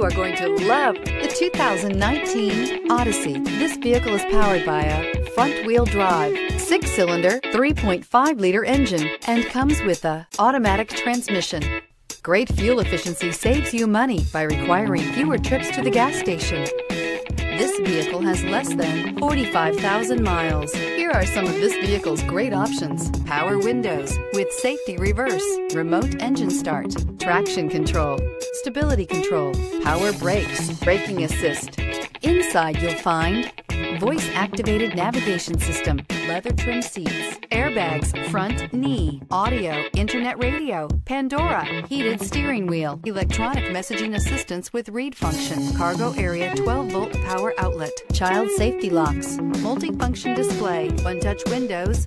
You are going to love the 2019 Odyssey. This vehicle is powered by a front-wheel drive, 6-cylinder, 3.5-liter engine, and comes with an automatic transmission. Great fuel efficiency saves you money by requiring fewer trips to the gas station. This vehicle has less than 45,000 miles. Here are some of this vehicle's great options: power windows with safety reverse, remote engine start, traction control, stability control, power brakes, braking assist. Inside you'll find voice-activated navigation system, leather trim seats, airbags, front knee, audio, internet radio, Pandora, heated steering wheel, electronic messaging assistance with read function, cargo area 12-volt power outlet, child safety locks, multifunction display, one-touch windows,